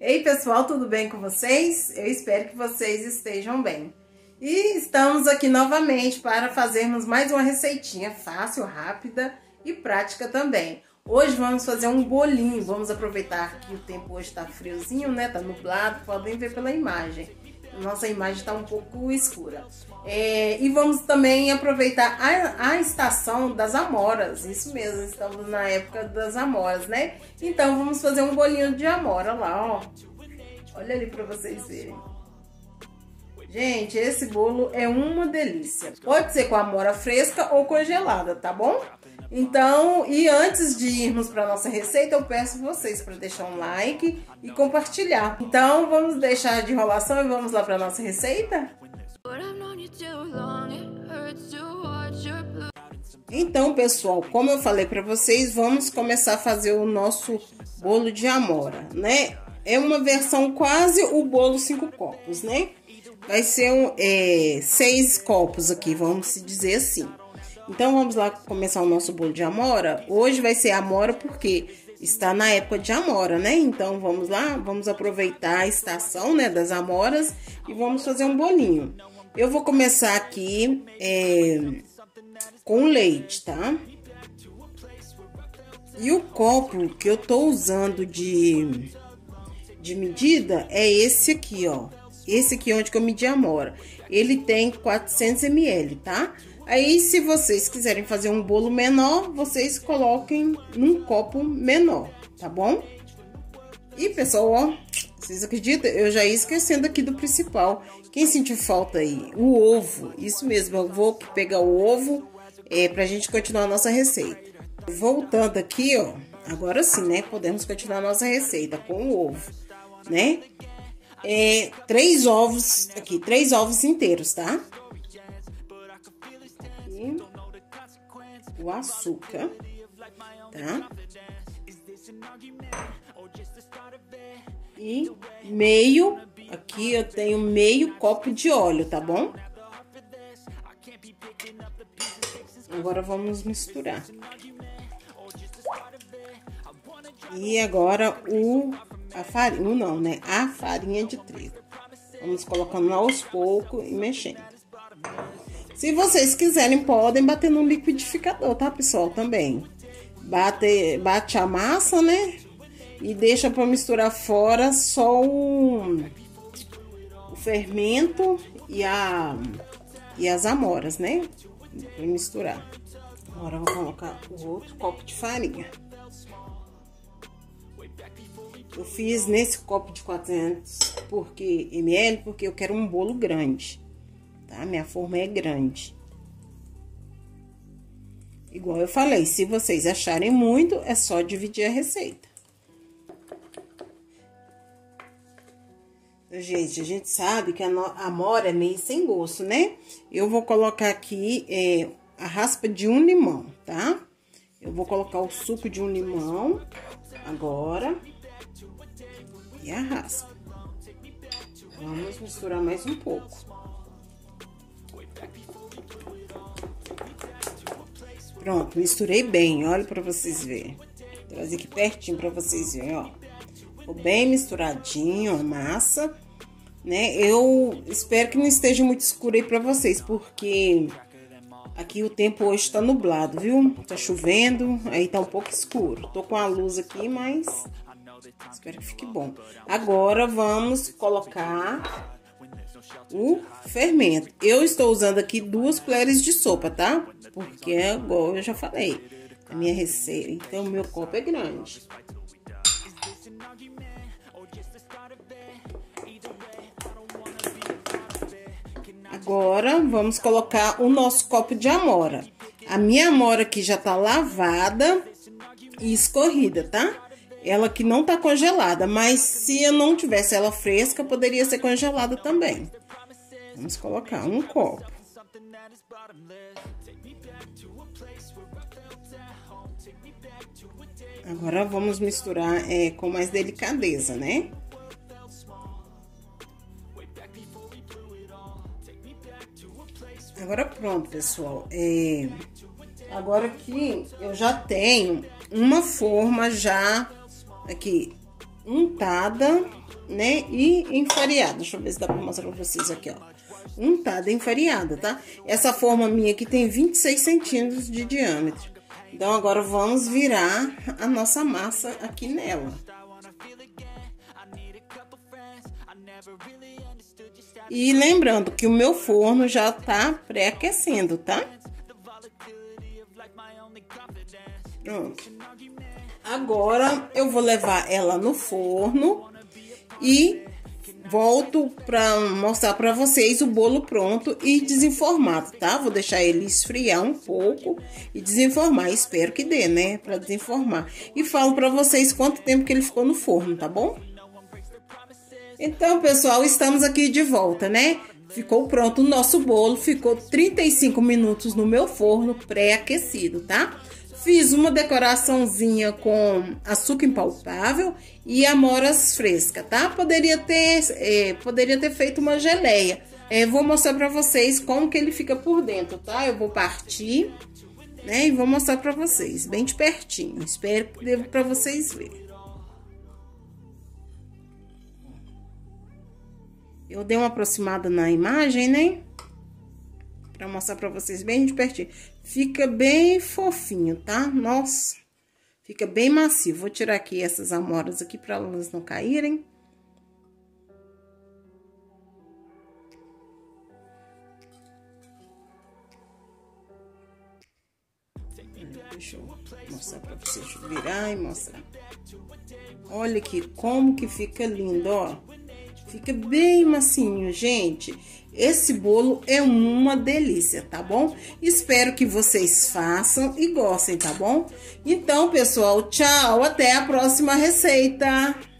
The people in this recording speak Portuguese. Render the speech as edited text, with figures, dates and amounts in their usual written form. Ei pessoal, tudo bem com vocês? Eu espero que vocês estejam bem. E estamos aqui novamente para fazermos mais uma receitinha fácil, rápida e prática também. Hoje vamos fazer um bolinho, vamos aproveitar que o tempo hoje está friozinho, né? Tá nublado, podem ver pela imagem. Nossa imagem está um pouco escura. E vamos também aproveitar a estação das amoras, isso mesmo, estamos na época das amoras, né? Então vamos fazer um bolinho de amora lá, ó. Olha ali para vocês verem. Gente, esse bolo é uma delícia. Pode ser com amora fresca ou congelada, tá bom? Então, e antes de irmos para nossa receita, eu peço vocês para deixar um like e compartilhar. Então, vamos deixar de enrolação e vamos lá para nossa receita? Então, pessoal, como eu falei para vocês, vamos começar a fazer o nosso bolo de amora, né? É uma versão quase o bolo 5 copos, né? Vai ser 6 copos aqui, vamos dizer assim. Então vamos lá começar o nosso bolo de amora. Hoje vai ser amora porque está na época de amora, né? Então vamos lá, vamos aproveitar a estação, né, das amoras e vamos fazer um bolinho. Eu vou começar aqui com leite, tá? E o copo que eu tô usando de medida é esse aqui, ó. Esse aqui onde que eu medi a amora. Ele tem 400 ml, tá? Aí, se vocês quiserem fazer um bolo menor, vocês coloquem num copo menor, tá bom? E, pessoal, ó, vocês acreditam? Eu já ia esquecendo aqui do principal. Quem sentiu falta aí? O ovo. Isso mesmo, eu vou pegar o ovo pra gente continuar a nossa receita. Voltando aqui, ó, agora sim, né? Podemos continuar a nossa receita com o ovo, né? 3 ovos aqui, 3 ovos inteiros, tá? O açúcar, tá? E meio, aqui eu tenho meio copo de óleo, tá bom? Agora vamos misturar. E agora a farinha, não, né? A farinha de trigo. Vamos colocando aos poucos e mexendo. Se vocês quiserem, podem bater no liquidificador, tá, pessoal? Também. Bate a massa, né? E deixa pra misturar fora só o fermento e as amoras, né? Pra misturar. Agora eu vou colocar o outro copo de farinha. Eu fiz nesse copo de 400 ml porque eu quero um bolo grande. Tá? Minha forma é grande. Igual eu falei, se vocês acharem muito, é só dividir a receita. Gente, a gente sabe que a amora é meio sem gosto, né? Eu vou colocar aqui a raspa de um limão, tá? Eu vou colocar o suco de um limão agora. E a raspa. Vamos misturar mais um pouco. Pronto, misturei bem, olha pra vocês verem. Vou trazer aqui pertinho pra vocês verem, ó. Ficou bem misturadinho a massa, né? Eu espero que não esteja muito escuro aí pra vocês, porque aqui o tempo hoje tá nublado, viu? Tá chovendo, aí tá um pouco escuro. Tô com a luz aqui, mas espero que fique bom. Agora vamos colocar o fermento. Eu estou usando aqui 2 colheres de sopa, tá? Porque, igual eu já falei, a minha receita, então o meu copo é grande. Agora vamos colocar o nosso copo de amora. A minha amora aqui já tá lavada e escorrida, tá? Ela que não tá congelada, mas se eu não tivesse ela fresca, poderia ser congelada também. Vamos colocar um copo. Agora vamos misturar com mais delicadeza, né? Agora pronto, pessoal. Agora aqui eu já tenho uma forma já... Aqui, untada, né, e enfareada. Deixa eu ver se dá pra mostrar pra vocês aqui, ó. Untada e enfareada, tá? Essa forma minha aqui tem 26 centímetros de diâmetro. Então, agora vamos virar a nossa massa aqui nela. E lembrando que o meu forno já tá pré-aquecendo, tá? Pronto. Agora eu vou levar ela no forno e volto para mostrar para vocês o bolo pronto e desenformado, tá? Vou deixar ele esfriar um pouco e desenformar. Espero que dê, né? Para desenformar. E falo para vocês quanto tempo que ele ficou no forno, tá bom? Então, pessoal, estamos aqui de volta, né? Ficou pronto o nosso bolo, ficou 35 minutos no meu forno pré-aquecido, tá? Fiz uma decoraçãozinha com açúcar impalpável e amoras fresca, tá? Poderia ter feito uma geleia. Vou mostrar pra vocês como que ele fica por dentro, tá? Eu vou partir, né? E vou mostrar pra vocês, bem de pertinho. Espero que dê pra vocês verem. Eu dei uma aproximada na imagem, né? Pra mostrar pra vocês bem de pertinho. Fica bem fofinho, tá? Nossa! Fica bem macio. Vou tirar aqui essas amoras aqui pra elas não caírem. Deixa eu mostrar pra vocês. Deixa eu virar e mostrar. Olha aqui como que fica lindo, ó. Fica bem macinho, gente. Esse bolo é uma delícia, tá bom? Espero que vocês façam e gostem, tá bom? Então, pessoal, tchau. Até a próxima receita.